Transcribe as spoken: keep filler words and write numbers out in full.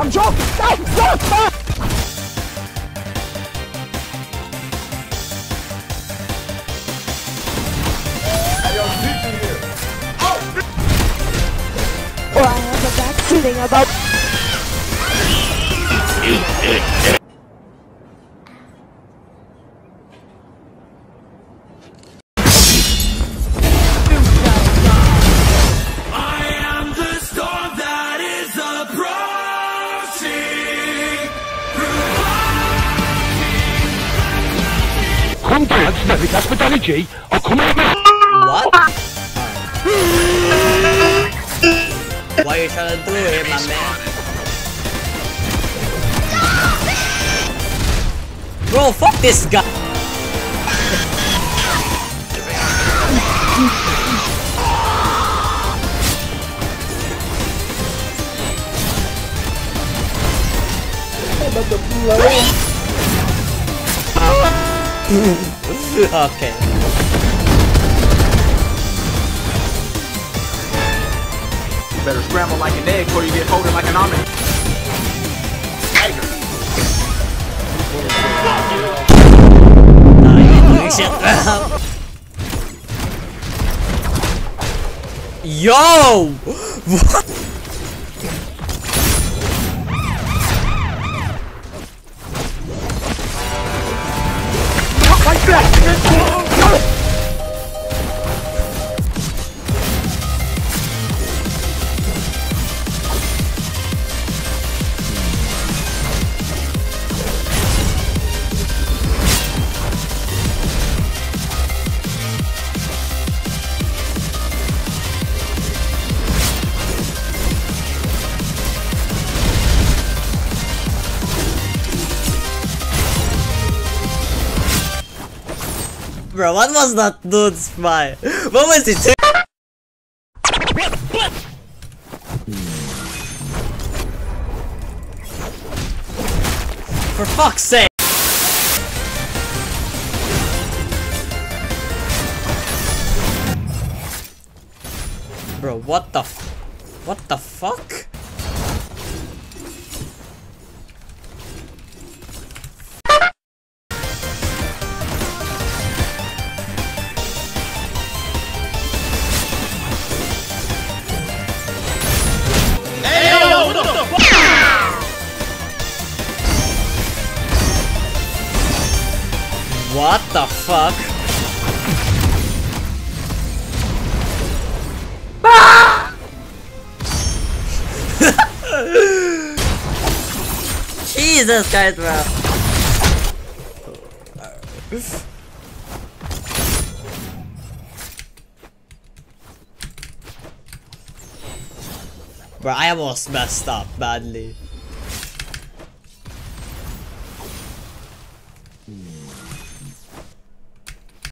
I'm joking! No! No! No! Or I have a back sitting about... Come down to Nevic Hospitality, I'll come out now! What? Why are you trying to do it, my man? Bro, fuck this guy! I'm okay. You better scramble like an egg before you get folded like an omelet. Tiger. Yo! What? Bro, what was that dude's spy? What was it? For fuck's sake! Bro, what the f- What the fuck? What the fuck? Ah! Jesus Christ, bro. Bro, I almost messed up badly.